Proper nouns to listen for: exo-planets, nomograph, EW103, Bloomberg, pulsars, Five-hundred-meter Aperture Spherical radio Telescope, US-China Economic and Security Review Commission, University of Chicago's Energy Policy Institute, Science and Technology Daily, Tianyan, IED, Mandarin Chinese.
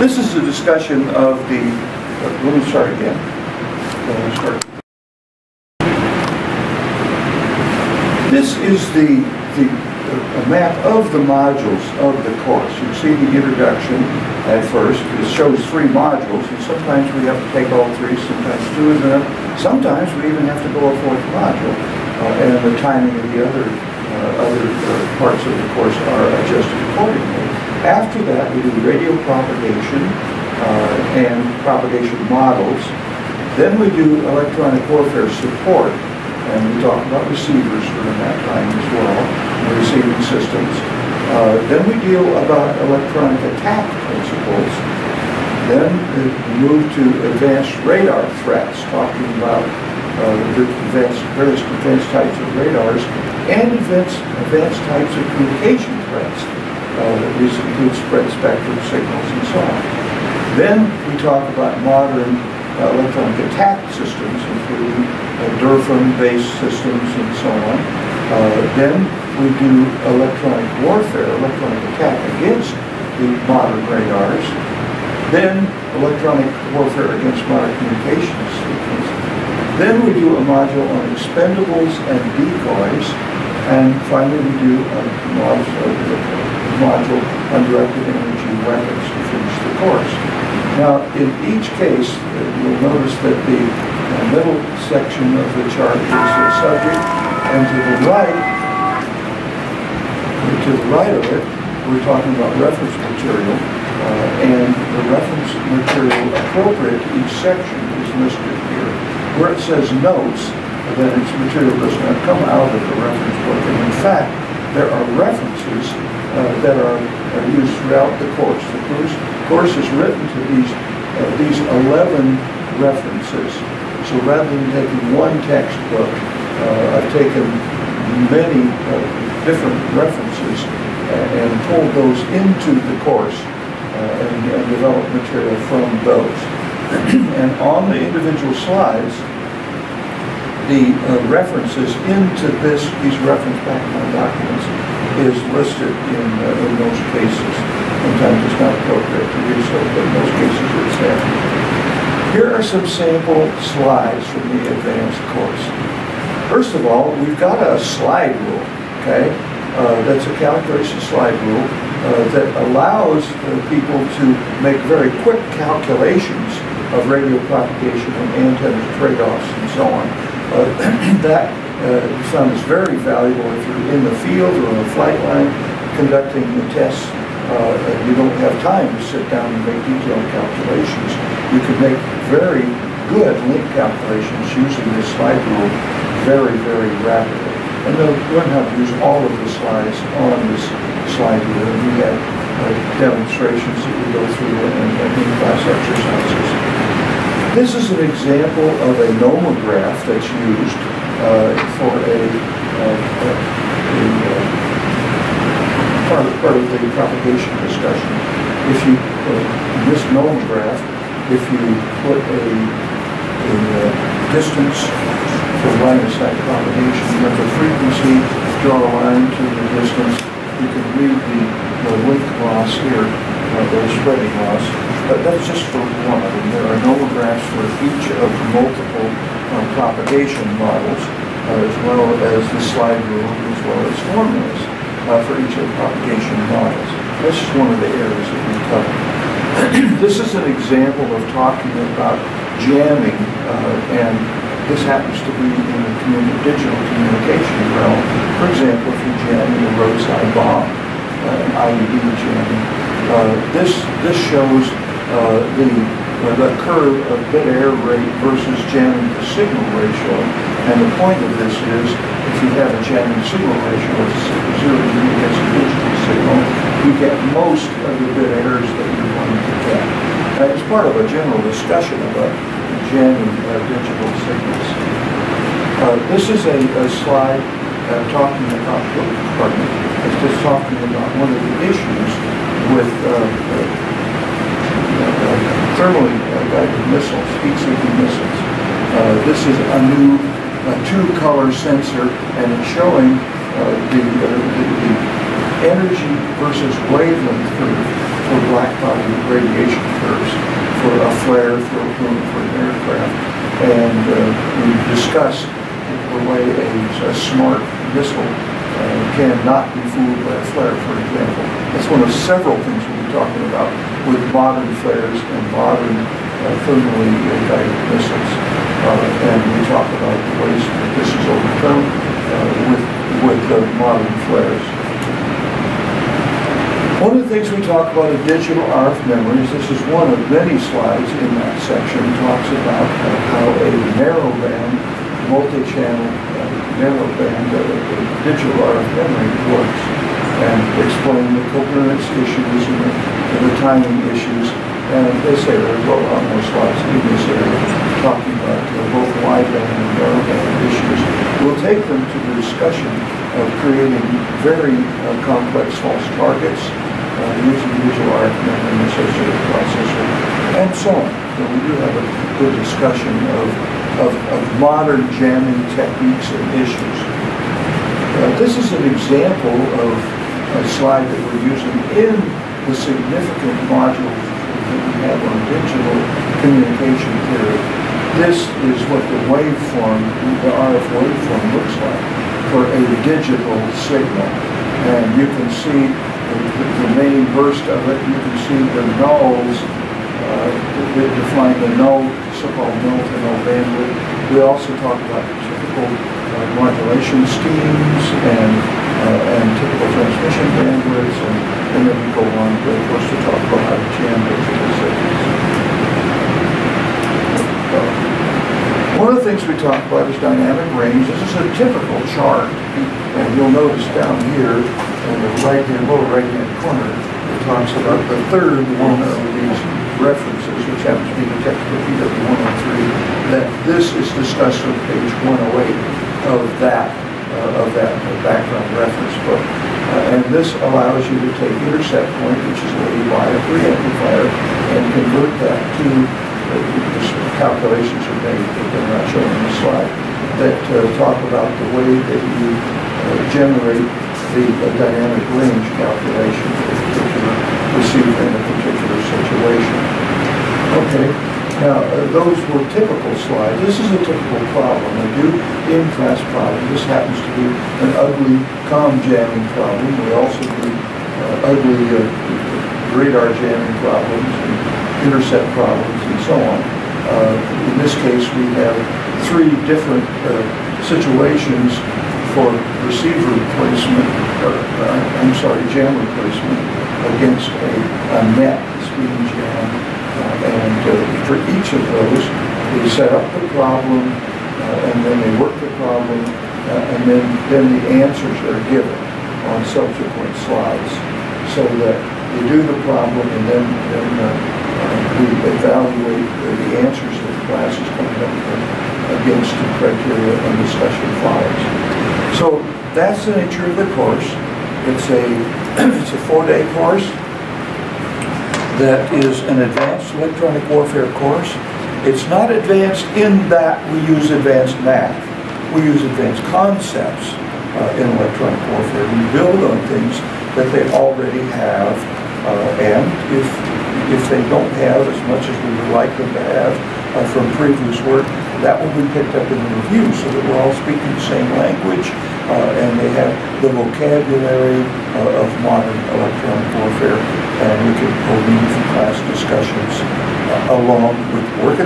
This is a discussion of the, let me start again. Let me start. This is the map of the modules of the course. You see the introduction at first. It shows three modules, and sometimes we have to take all three, sometimes two of them. Sometimes we even have to go a fourth module, and the timing of the other parts of the course are adjusted accordingly. After that, we do radio propagation and propagation models. Then we do electronic warfare support. And we talk about receivers during that time as well, receiving systems. Then we deal about electronic attack principles. Then we move to advanced radar threats, talking about various advanced types of radars and advanced types of communication threats. These include spread spectrum signals and so on. Then we talk about modern electronic attack systems, including DIRCM-based systems and so on. Then we do electronic warfare, electronic attack against the modern radars. Then electronic warfare against modern communications systems. Then we do a module on expendables and decoys. And finally we do a module on directed energy weapons to finish the course. Now, in each case, you'll notice that the middle section of the chart is the subject, and to the right of it, we're talking about reference material, and the reference material appropriate to each section is listed here. Where it says notes, then its material does not come out of the reference book, and in fact, there are references that are used throughout the course. The course is written to these 11 references. So rather than taking one textbook, I've taken many different references and pulled those into the course and developed material from those. And on the individual slides, the references into these reference background documents is listed in most cases. Sometimes it's not appropriate to do so, but in most cases it's there. Here are some sample slides from the advanced course. First of all, we've got a slide rule, okay? That's a calculation slide rule that allows people to make very quick calculations of radio propagation and antenna trade-offs and so on. That we found is very valuable if you're in the field or on the flight line conducting the tests. You don't have time to sit down and make detailed calculations. You can make very good link calculations using this slide rule very, very rapidly. And they'll learn how to use all of the slides on this slide rule. And we have demonstrations that we go through and in-class exercises. This is an example of a nomograph that's used for part of the propagation discussion. If you, in this nomograph, if you put a distance from line of sight propagation with a frequency, draw a line to the distance, you can read the link loss here, the spreading loss, but that's just for one. And there are nomographs for each of multiple propagation models, as well as the slide rule, as well as formulas for each of the propagation models. That's just one of the areas that we cover. This is an example of talking about jamming, and this happens to be in the digital communication realm. For example, if you jam a roadside bomb, an IED jamming, this shows the curve of dead-air rate versus jamming to signal ratio. And the point of this is, if you have a jamming signal ratio of 0 against a digital signal, you get most of the dead airs that you're going to get. It's part of a general discussion about jamming digital signals. This is a slide talking about, it's just talking about one of the issues with thermally guided missiles, heat-seeking missiles. This is a new two-color sensor, and it's showing the energy versus wavelength curve for black body radiation curves for a flare, for a plume, for an aircraft. And we discussed the way a smart missile cannot be fooled by a flare, for example. That's one of several things we'll be talking about with modern flares and modern thermally guided missiles. And we talk about the ways that this is overcome with modern flares. One of the things we talk about in digital RF memories, this is one of many slides in that section, talks about how a narrowband, multi-channel narrowband of a digital RF memory works, and explain the coherence issues and the timing issues. And they say there's a lot more slides in this area talking about both wideband and narrowband issues. We'll take them to the discussion of creating very complex false targets, using digital RF memory and associated processor, and so on. So we do have a good discussion of modern jamming techniques and issues. This is an example of a slide that we're using in the significant module that we have on digital communication theory. This is what the waveform, the RF waveform, looks like for a digital signal. And you can see the main burst of it. You can see the nulls, that define the null, so-called null to null bandwidth. We also talk about typical modulation schemes and typical transmission bandwidths, and then we go on, but of course, to talk about how to jam digital signals. One of the things we talk about is dynamic range. This is a typical chart, and you'll notice down here in the right-hand, lower right-hand corner, it talks about the third one of these references, which happens to be the textbook EW103, that this is discussed on page 108 of that background reference book. And this allows you to take intercept point, which is where you buy a preamplifier, and convert that to the calculations are made that they're not shown on the slide, that talk about the way that you generate the dynamic range calculation for a particular receiver in a particular situation. Okay, now those were typical slides. This is a typical problem, a new in-class problem. This happens to be an ugly comm jamming problem. We also do ugly radar jamming problems and intercept problems and so on. In this case, we have three different situations for receiver placement, jam replacement against a net speed jam. And for each of those, they set up the problem, and then they work the problem, and then the answers are given on subsequent slides. So that you do the problem, and then we evaluate the answers that the class is coming up with against the criteria and discussion files. So that's the nature of the course. It's a 4-day course that is an advanced electronic warfare course. It's not advanced in that we use advanced math. We use advanced concepts in electronic warfare. We build on things that they already have, and if they don't have as much as we would like them to have from previous work, that will be picked up in the review, so that we're all speaking the same language, and they have the vocabulary of modern electronic warfare, and we can go lead from class discussions along with work